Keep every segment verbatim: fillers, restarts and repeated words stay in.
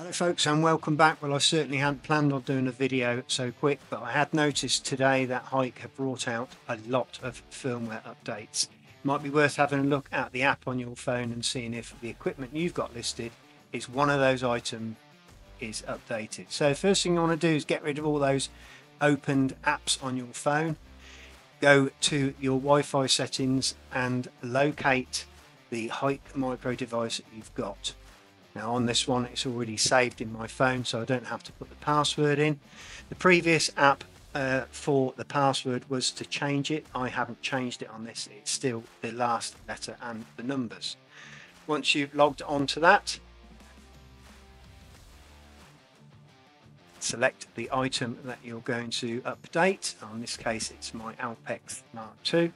Hello folks, and welcome back. Well, I certainly hadn't planned on doing a video so quick, but I had noticed today that Hike have brought out a lot of firmware updates. It might be worth having a look at the app on your phone and seeing if the equipment you've got listed is one of those items is updated. So first thing you want to do is get rid of all those opened apps on your phone. Go to your Wi-Fi settings and locate the HikMicro device that you've got. Now on this one it's already saved in my phone, so I don't have to put the password in. The previous app uh, for the password was to change it. I haven't changed it on this. It's still the last letter and the numbers. Once you've logged onto that, select the item that you're going to update. In this case it's my Alpex Mark two.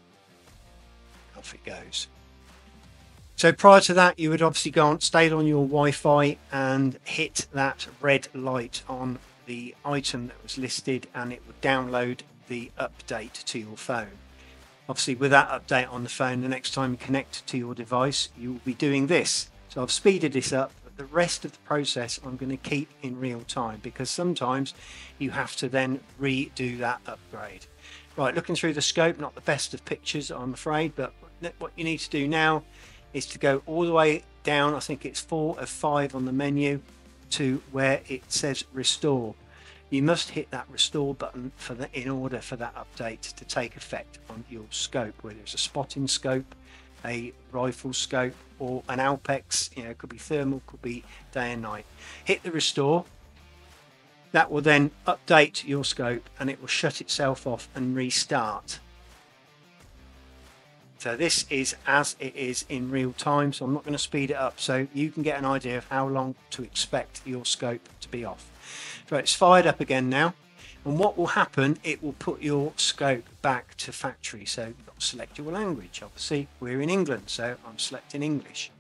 Off it goes. So prior to that, you would obviously go on, stayed on your Wi-Fi and hit that red light on the item that was listed, and it would download the update to your phone. Obviously with that update on the phone, the next time you connect to your device, you will be doing this. So I've speeded this up, but the rest of the process I'm going to keep in real time, because sometimes you have to then redo that upgrade. Right, looking through the scope, not the best of pictures I'm afraid, but what you need to do now is to go all the way down, I think it's four of five on the menu, to where it says restore. You must hit that restore button for the, in order for that update to take effect on your scope, whether it's a spotting scope, a rifle scope, or an Alpex, you know, it could be thermal, could be day and night. Hit the restore, that will then update your scope and it will shut itself off and restart. So this is as it is in real time, so I'm not going to speed it up, so you can get an idea of how long to expect your scope to be off. So it's fired up again now, and what will happen, it will put your scope back to factory. So you've got to select your language. Obviously we're in England, so I'm selecting English.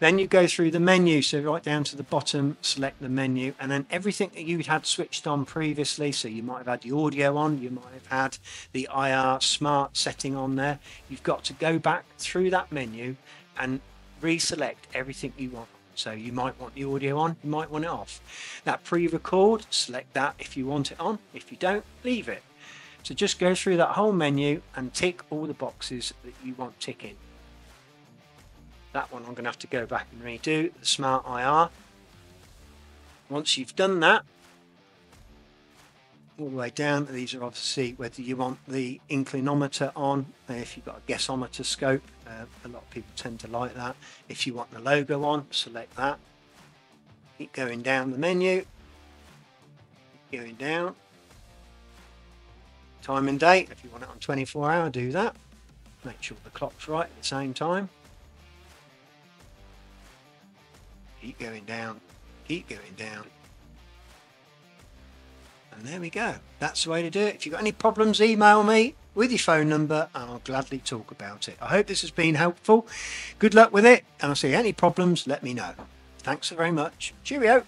Then you go through the menu, so right down to the bottom, select the menu, and then everything that you had switched on previously, so you might have had the audio on, you might have had the I R Smart setting on there, you've got to go back through that menu and reselect everything you want. So you might want the audio on, you might want it off. That pre-record, select that if you want it on, if you don't, leave it. So just go through that whole menu and tick all the boxes that you want ticking. That one I'm going to have to go back and redo, the Smart I R. Once you've done that, all the way down, these are obviously whether you want the inclinometer on, if you've got a gasometer scope, uh, a lot of people tend to like that. If you want the logo on, select that. Keep going down the menu, keep going down. Time and date, if you want it on twenty-four hour, do that. Make sure the clock's right at the same time. Keep going down, keep going down, and there we go. That's the way to do it. If you've got any problems, email me with your phone number and I'll gladly talk about it. I hope this has been helpful. Good luck with it, and I'll see any problems, let me know. Thanks very much. Cheerio.